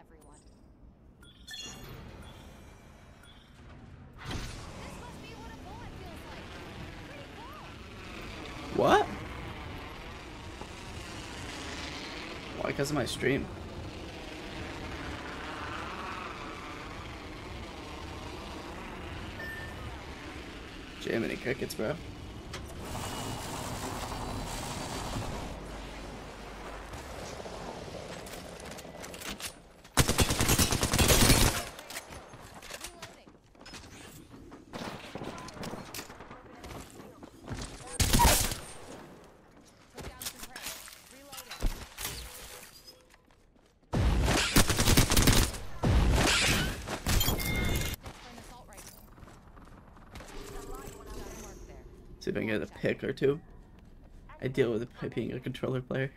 everyone. What? Why? Because of my stream. Jammin' and crickets, bro. See if I can get a pick or two. I deal with it by being a controller player.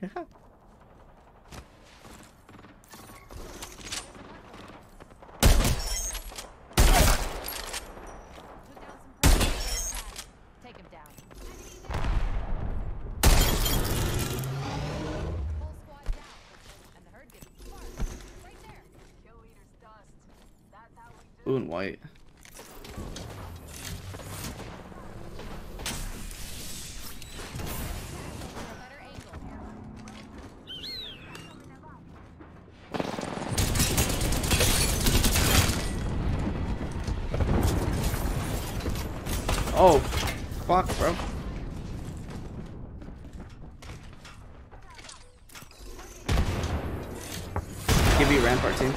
Blue and white. Oh, fuck, bro. Give me a Rampart team.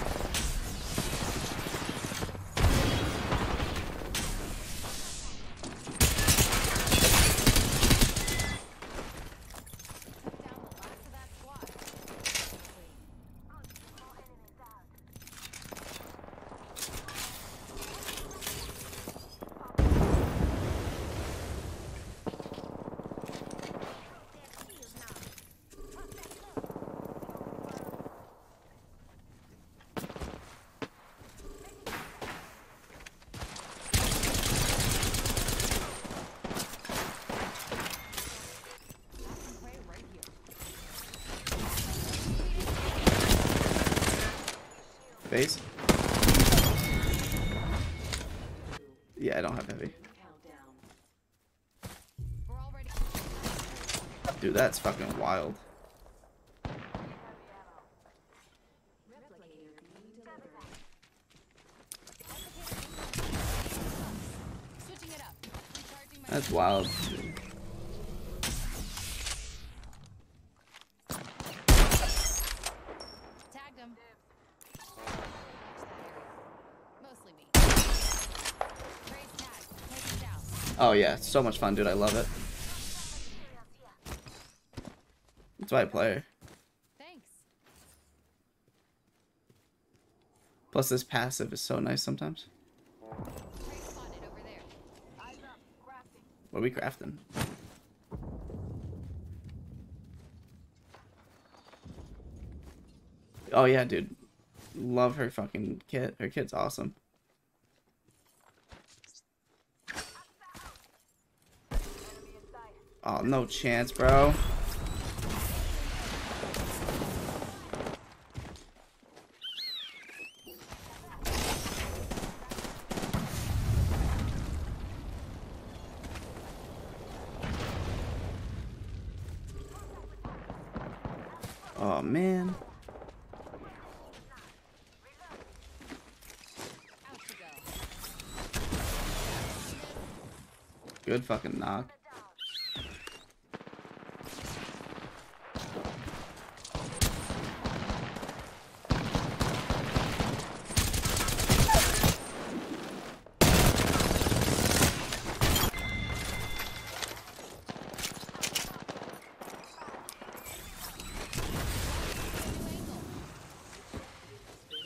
Base. Yeah, I don't have heavy. Dude, that's fucking wild. That's wild. Oh yeah, it's so much fun, dude. I love it. That's why I play. Thanks. Plus this passive is so nice sometimes. What are we crafting? Oh yeah, dude. Love her fucking kit. Her kit's awesome. Oh, no chance, bro. Oh, man. Good fucking knock.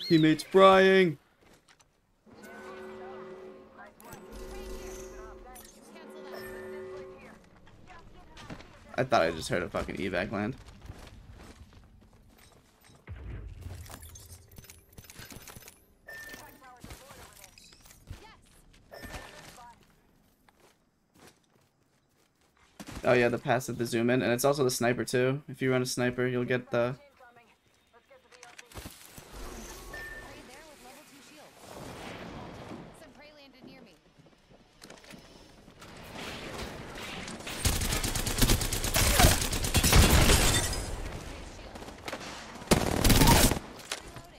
Teammates frying. I thought I just heard a fucking evac land. Oh yeah, the pass at the zoom in, and it's also the sniper too. If you run a sniper, you'll get the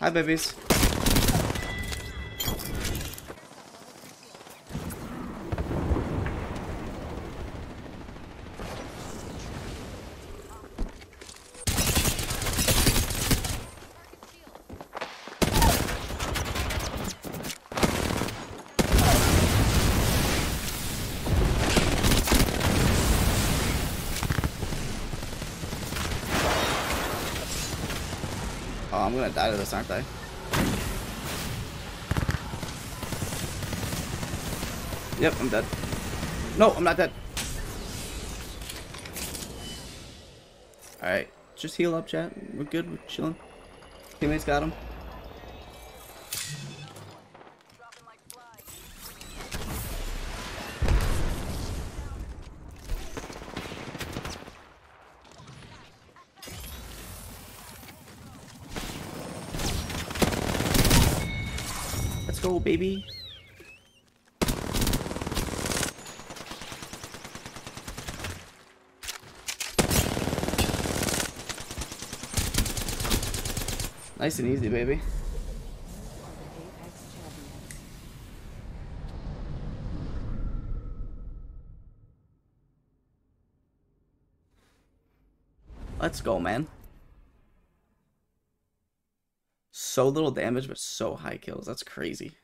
Hi, babies. I'm gonna die to this, aren't I? Yep, I'm dead. No, I'm not dead. Alright, just heal up, chat. We're good, we're chilling. Teammates got him. Go, baby. Nice and easy, baby. Let's go, man. So little damage, but so high kills. That's crazy.